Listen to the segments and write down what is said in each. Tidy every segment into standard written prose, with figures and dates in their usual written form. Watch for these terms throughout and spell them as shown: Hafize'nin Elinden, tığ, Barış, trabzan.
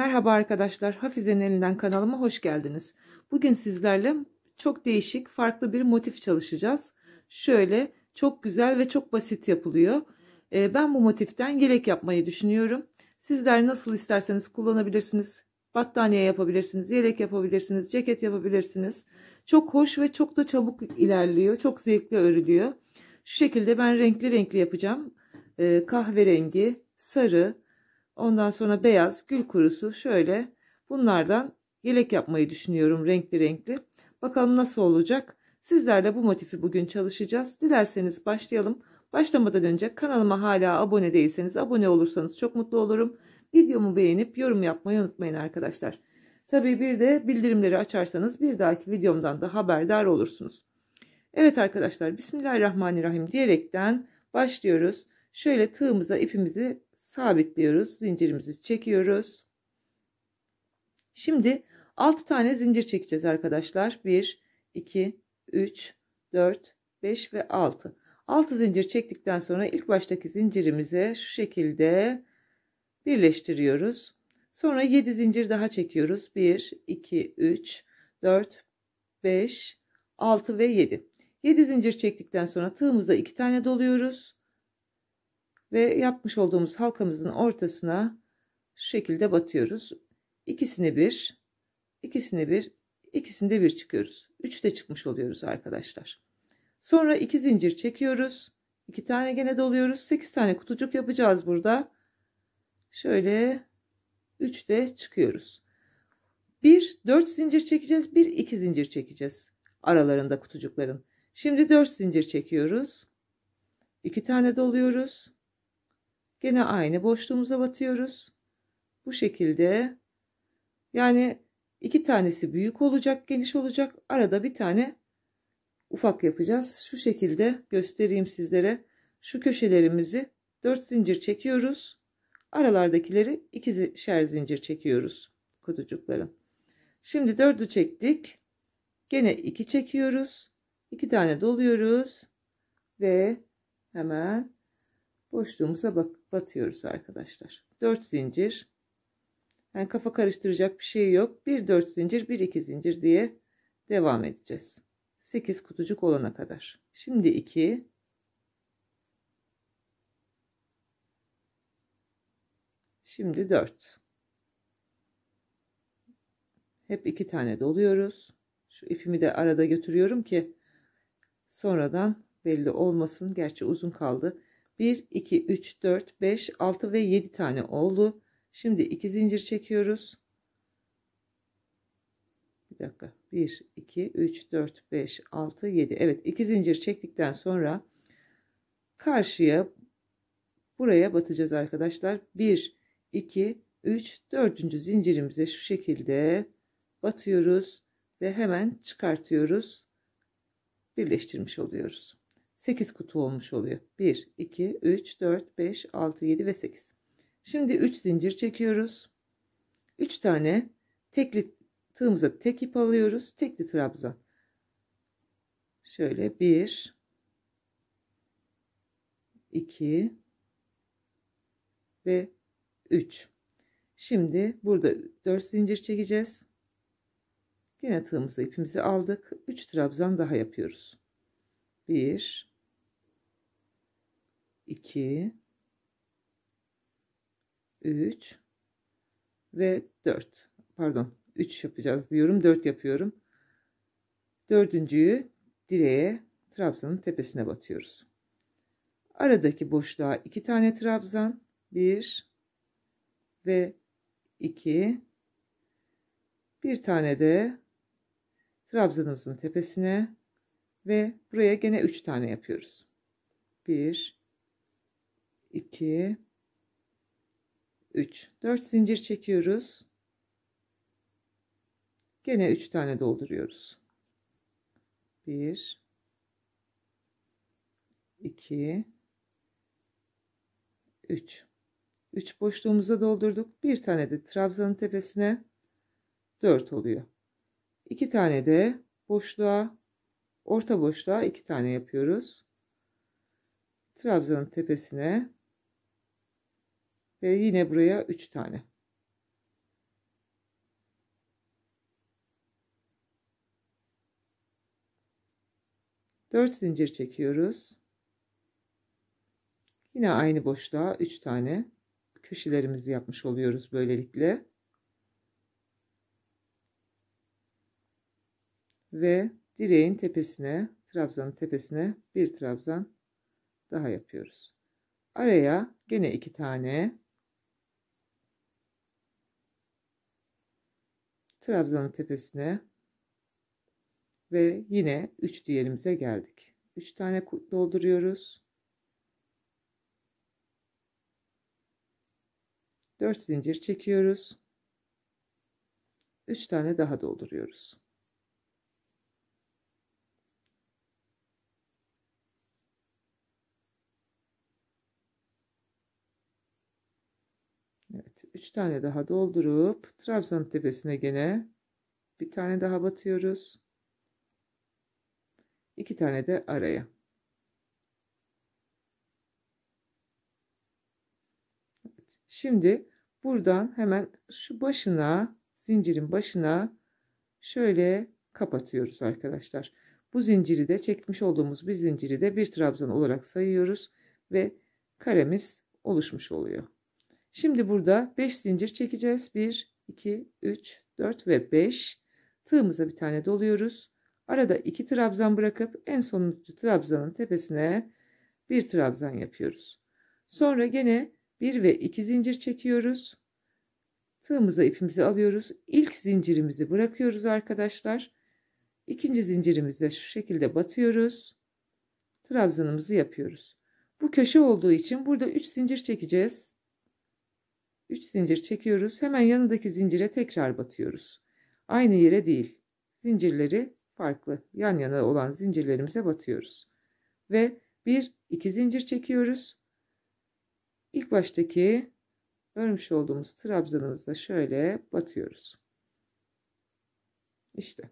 Merhaba arkadaşlar, Hafize'nin Elinden kanalıma hoş geldiniz. Bugün sizlerle çok değişik, farklı bir motif çalışacağız. Şöyle çok güzel ve çok basit yapılıyor. Ben bu motiften yelek yapmayı düşünüyorum. Sizler nasıl isterseniz kullanabilirsiniz. Battaniye yapabilirsiniz, yelek yapabilirsiniz, ceket yapabilirsiniz. Çok hoş ve çok da çabuk ilerliyor, çok zevkli örülüyor. Şu şekilde ben renkli renkli yapacağım. Kahverengi, sarı, ondan sonra beyaz, gül kurusu, şöyle bunlardan yelek yapmayı düşünüyorum, renkli renkli. Bakalım nasıl olacak? Sizlerle bu motifi bugün çalışacağız. Dilerseniz başlayalım. Başlamadan önce kanalıma hala abone değilseniz abone olursanız çok mutlu olurum. Videomu beğenip yorum yapmayı unutmayın arkadaşlar. Tabii bir de bildirimleri açarsanız bir dahaki videomdan da haberdar olursunuz. Evet arkadaşlar, Bismillahirrahmanirrahim diyerekten başlıyoruz. Şöyle tığımıza ipimizi sabitliyoruz, zincirimizi çekiyoruz. Şimdi 6 tane zincir çekeceğiz arkadaşlar. 1 2 3 4 5 ve 6. 6 zincir çektikten sonra ilk baştaki zincirimize şu şekilde birleştiriyoruz. Sonra 7 zincir daha çekiyoruz. 1 2 3 4 5 6 ve 7. 7 zincir çektikten sonra tığımıza 2 tane doluyoruz. Ve yapmış olduğumuz halkamızın ortasına şu şekilde batıyoruz. İkisini bir, ikisini bir, ikisinde bir çıkıyoruz. 3 de çıkmış oluyoruz arkadaşlar. Sonra 2 zincir çekiyoruz. 2 tane gene doluyoruz. 8 tane kutucuk yapacağız burada. Şöyle 3 de çıkıyoruz. 1, 4 zincir çekeceğiz. 1, 2 zincir çekeceğiz aralarında kutucukların. Şimdi 4 zincir çekiyoruz. 2 tane doluyoruz. Gene aynı boşluğumuza batıyoruz. Bu şekilde, yani 2 tanesi büyük olacak, geniş olacak. Arada bir tane ufak yapacağız. Şu şekilde göstereyim sizlere. Şu köşelerimizi 4 zincir çekiyoruz. Aralardakileri 2'şer zincir çekiyoruz kutucukların. Şimdi 4'ü çektik. Gene 2 çekiyoruz. 2 tane doluyoruz. Ve hemen boşluğumuza batıyoruz arkadaşlar. 4 zincir. Yani kafa karıştıracak bir şey yok. 1 4 zincir, 1 2 zincir diye devam edeceğiz. 8 kutucuk olana kadar. Şimdi 2. Şimdi 4. Hep 2 tane doluyoruz. Şu ipimi de arada götürüyorum ki sonradan belli olmasın. Gerçi uzun kaldı. 1, 2, 3, 4, 5, 6 ve 7 tane oldu. Şimdi 2 zincir çekiyoruz. Bir dakika. 1, 2, 3, 4, 5, 6, 7. Evet, 2 zincir çektikten sonra karşıya, buraya batacağız arkadaşlar. 1, 2, 3, 4. zincirimize şu şekilde batıyoruz ve hemen çıkartıyoruz. Birleştirmiş oluyoruz. 8 kutu olmuş oluyor. 1, 2, 3, 4, 5, 6, 7 ve 8. Şimdi 3 zincir çekiyoruz. 3 tane tekli tığımıza tek ip alıyoruz. Tekli trabzan. Şöyle 1, 2 ve 3. Şimdi burada 4 zincir çekeceğiz. Yine tığımıza ipimizi aldık. 3 trabzan daha yapıyoruz. 1 2 3 ve 4. Pardon, 3 yapacağız diyorum, 4 yapıyorum. Dördüncüyü direğe, trabzanın tepesine batıyoruz. Aradaki boşluğa 2 tane trabzan, 1 ve 2. Bir tane de trabzanımızın tepesine ve buraya gene 3 tane yapıyoruz. 1 2 3 4 zincir çekiyoruz. Gene 3 tane dolduruyoruz. 1 2 3 3 boşluğumuza doldurduk. Bir tane de trabzanın tepesine, 4 oluyor. 2 tane de boşluğa, orta boşluğa 2 tane yapıyoruz. Trabzanın tepesine ve yine buraya 3 tane. 4 zincir çekiyoruz. Yine aynı boşluğa 3 tane köşelerimizi yapmış oluyoruz böylelikle. Ve direğin tepesine, trabzanın tepesine bir trabzan daha yapıyoruz. Araya gene 2 tane trabzanın tepesine ve yine üçlü yerimize geldik. 3 tane dolduruyoruz. 4 zincir çekiyoruz. 3 tane daha dolduruyoruz. Evet, 3 tane daha doldurup trabzanın tepesine gene bir tane daha batıyoruz. 2 tane de araya. Evet, şimdi buradan hemen şu başına, zincirin başına şöyle kapatıyoruz arkadaşlar. Bu zinciri de çekmiş olduğumuz bir zinciri de bir trabzan olarak sayıyoruz ve karemiz oluşmuş oluyor. Şimdi burada 5 zincir çekeceğiz. 1, 2, 3, 4 ve 5. Tığımıza bir tane doluyoruz. Arada 2 trabzan bırakıp en sonuncu trabzanın tepesine bir trabzan yapıyoruz. Sonra gene 1 ve 2 zincir çekiyoruz. Tığımıza ipimizi alıyoruz. İlk zincirimizi bırakıyoruz arkadaşlar. İkinci zincirimizde şu şekilde batıyoruz. Trabzanımızı yapıyoruz. Bu köşe olduğu için burada 3 zincir çekeceğiz. 3 zincir çekiyoruz. Hemen yanındaki zincire tekrar batıyoruz. Aynı yere değil. Zincirleri farklı. Yan yana olan zincirlerimize batıyoruz. Ve 1, 2 zincir çekiyoruz. İlk baştaki örmüş olduğumuz trabzanımızla şöyle batıyoruz. İşte.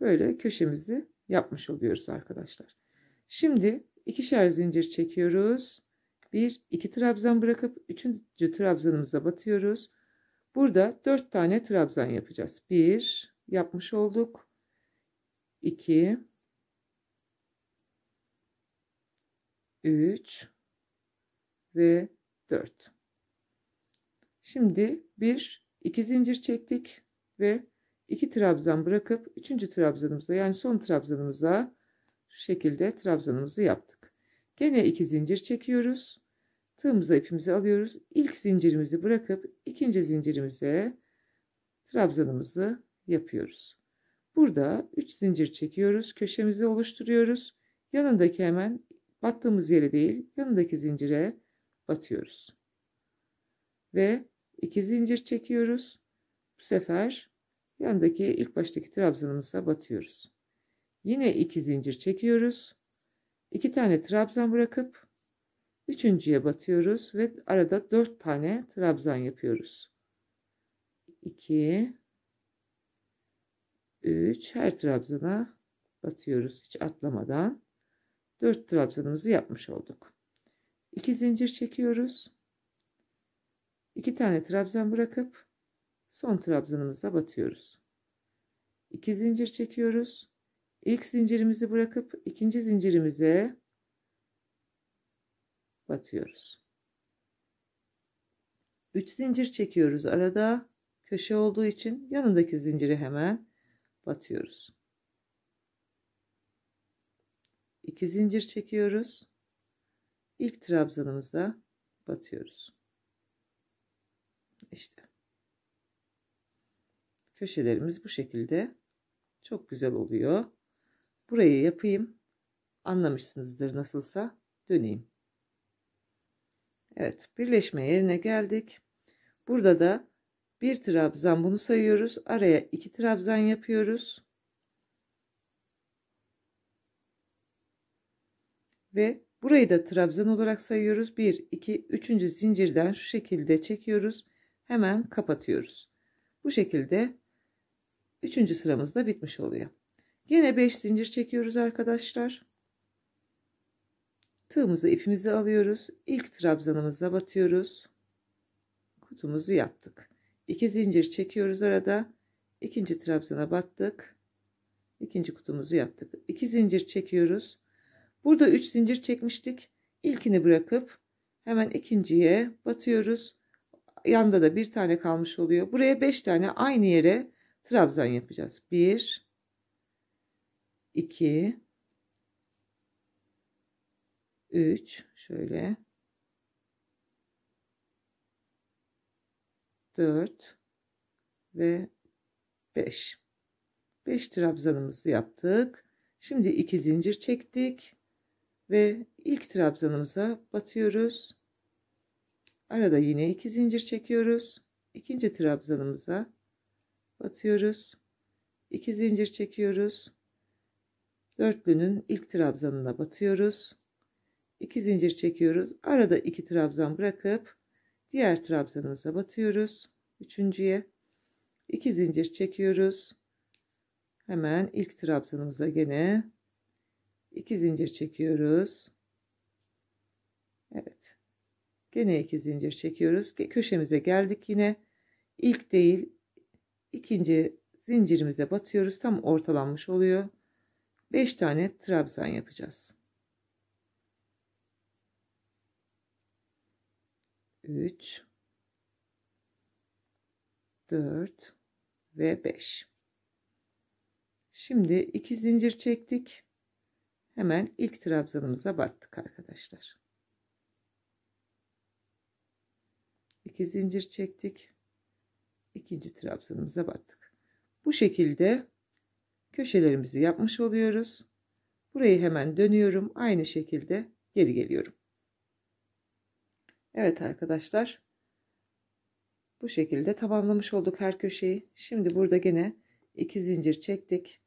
Böyle köşemizi yapmış oluyoruz arkadaşlar. Şimdi 2'şer zincir çekiyoruz. 1, 2 trabzan bırakıp 3. trabzanımıza batıyoruz. Burada 4 tane trabzan yapacağız. 1 yapmış olduk. 2, 3 ve 4. Şimdi 1, 2 zincir çektik ve 2 trabzan bırakıp 3. trabzanımıza, yani son trabzanımıza şu şekilde trabzanımızı yaptık. Gene 2 zincir çekiyoruz. Tığımıza ipimizi alıyoruz. İlk zincirimizi bırakıp ikinci zincirimize trabzanımızı yapıyoruz. Burada 3 zincir çekiyoruz. Köşemizi oluşturuyoruz. Yanındaki, hemen battığımız yere değil, yanındaki zincire batıyoruz. Ve 2 zincir çekiyoruz. Bu sefer yanındaki, ilk baştaki trabzanımıza batıyoruz. Yine 2 zincir çekiyoruz. 2 tane trabzan bırakıp 3.'ye batıyoruz ve arada 4 tane trabzan yapıyoruz. 2, 3, her trabzana batıyoruz hiç atlamadan. 4 trabzanımızı yapmış olduk. 2 zincir çekiyoruz. 2 tane trabzan bırakıp son trabzanımıza batıyoruz. 2 zincir çekiyoruz. İlk zincirimizi bırakıp ikinci zincirimize batıyoruz. 3 zincir çekiyoruz. Arada köşe olduğu için yanındaki zinciri hemen batıyoruz. 2 zincir çekiyoruz. İlk trabzanımıza batıyoruz. İşte. Köşelerimiz bu şekilde. Çok güzel oluyor. Burayı yapayım. Anlamışsınızdır nasılsa. Döneyim. Evet, birleşme yerine geldik. Burada da bir trabzan, bunu sayıyoruz. Araya 2 trabzan yapıyoruz. Ve burayı da trabzan olarak sayıyoruz. 1, 2, 3. zincirden şu şekilde çekiyoruz. Hemen kapatıyoruz. Bu şekilde 3. sıramız da bitmiş oluyor. Yine 5 zincir çekiyoruz arkadaşlar. Tığımızı, ipimizi alıyoruz. İlk trabzanımıza batıyoruz. Kutumuzu yaptık. 2 zincir çekiyoruz arada. 2. trabzana battık. İkinci kutumuzu yaptık. 2 zincir çekiyoruz. Burada 3 zincir çekmiştik. İlkini bırakıp hemen ikinciye batıyoruz. Yanda da bir tane kalmış oluyor. Buraya 5 tane aynı yere trabzan yapacağız. 1 2 3 şöyle 4 ve 5. 5 trabzanımızı yaptık. Şimdi 2 zincir çektik ve ilk trabzanımıza batıyoruz. Arada yine 2 zincir çekiyoruz. İkinci trabzanımıza batıyoruz. 2 zincir çekiyoruz. Dörtlünün ilk trabzanına batıyoruz. 2 zincir çekiyoruz. Arada 2 trabzan bırakıp diğer trabzanımıza batıyoruz. Üçüncüye 2 zincir çekiyoruz. Hemen ilk trabzanımıza gene 2 zincir çekiyoruz. Evet. Gene 2 zincir çekiyoruz. Köşemize geldik yine. İlk değil, ikinci zincirimize batıyoruz. Tam ortalanmış oluyor. 5 tane trabzan yapacağız. 3 4 ve 5. Şimdi 2 zincir çektik. Hemen ilk trabzanımıza battık arkadaşlar. 2 zincir çektik. İkinci trabzanımıza battık. Bu şekilde köşelerimizi yapmış oluyoruz. Burayı hemen dönüyorum. Aynı şekilde geri geliyorum. Evet arkadaşlar. Bu şekilde tamamlamış olduk her köşeyi. Şimdi burada gene 2 zincir çektik.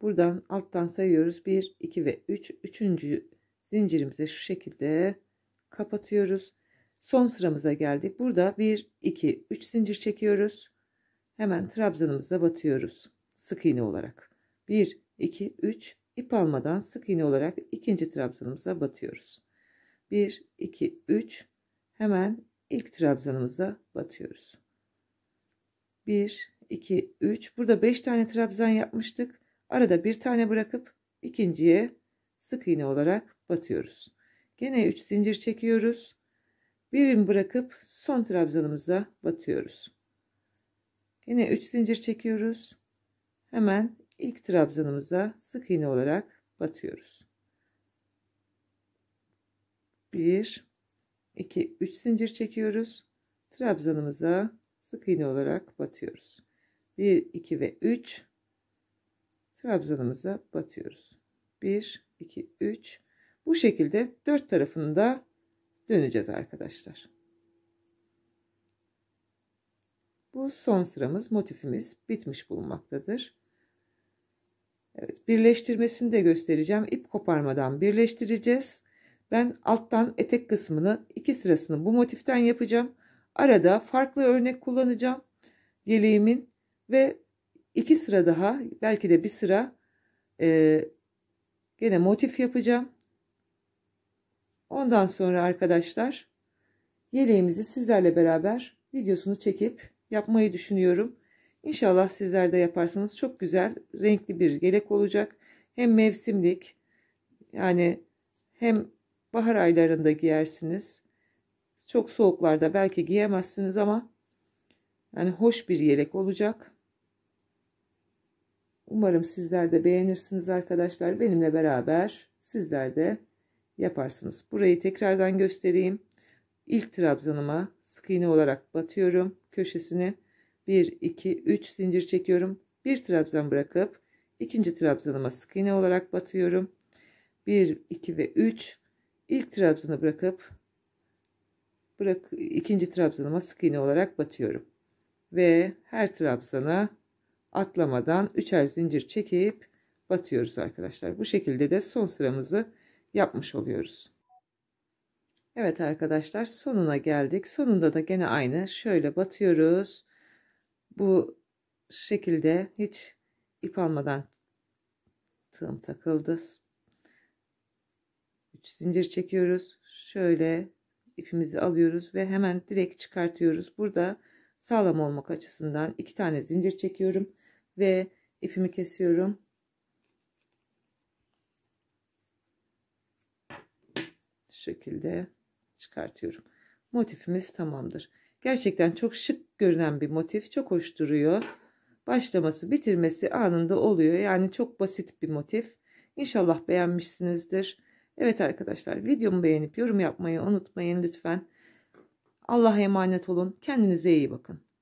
Buradan alttan sayıyoruz. 1, 2 ve 3. Üçüncü zincirimize şu şekilde kapatıyoruz. Son sıramıza geldik. Burada 1, 2, 3 zincir çekiyoruz. Hemen trabzanımıza batıyoruz. Sık iğne olarak. 1, 2, 3 ip almadan sık iğne olarak ikinci trabzanımıza batıyoruz. 1, 2, 3 hemen ilk trabzanımıza batıyoruz. 1, 2, 3 burada 5 tane trabzan yapmıştık. Arada bir tane bırakıp ikinciye sık iğne olarak batıyoruz. Gene 3 zincir çekiyoruz. Birini bırakıp son trabzanımıza batıyoruz. Yine 3 zincir çekiyoruz. Hemen ilk trabzanımıza sık iğne olarak batıyoruz. 1 2 3 zincir çekiyoruz. Trabzanımıza sık iğne olarak batıyoruz. 1 2 ve 3 trabzanımıza batıyoruz. 1 2 3 bu şekilde 4 tarafında döneceğiz arkadaşlar. Bu son sıramız, motifimiz bitmiş bulunmaktadır. Evet, birleştirmesini de göstereceğim. İp koparmadan birleştireceğiz. Ben alttan etek kısmını 2 sırasını bu motiften yapacağım. Arada farklı örnek kullanacağım yeleğimin ve 2 sıra daha, belki de bir sıra gene motif yapacağım. Ondan sonra arkadaşlar yeleğimizi sizlerle beraber videosunu çekip yapmayı düşünüyorum. İnşallah sizler de yaparsanız çok güzel, renkli bir yelek olacak. Hem mevsimlik, yani hem bahar aylarında giyersiniz. Çok soğuklarda belki giyemezsiniz ama yani hoş bir yelek olacak. Umarım sizler de beğenirsiniz arkadaşlar. Benimle beraber sizler de yaparsınız. Burayı tekrardan göstereyim. İlk trabzanıma sık iğne olarak batıyorum. Köşesini 1 2 3 zincir çekiyorum. Bir trabzan bırakıp ikinci trabzanıma sık iğne olarak batıyorum. 1 2 ve 3 ilk trabzanı bırakıp ikinci trabzanıma sık iğne olarak batıyorum. Ve her trabzana atlamadan 3'er zincir çekip batıyoruz arkadaşlar. Bu şekilde de son sıramızı yapmış oluyoruz. Evet arkadaşlar, sonuna geldik. Sonunda da gene aynı şöyle batıyoruz. Bu şekilde hiç ip almadan, tığım takıldı. 3 zincir çekiyoruz. Şöyle ipimizi alıyoruz ve hemen direkt çıkartıyoruz. Burada sağlam olmak açısından 2 tane zincir çekiyorum ve ipimi kesiyorum. şekilde çıkartıyorum. Motifimiz tamamdır. Gerçekten çok şık görünen bir motif. Çok hoş duruyor. Başlaması, bitirmesi anında oluyor. Yani çok basit bir motif. İnşallah beğenmişsinizdir. Evet arkadaşlar, videomu beğenip yorum yapmayı unutmayın lütfen. Allah'a emanet olun. Kendinize iyi bakın.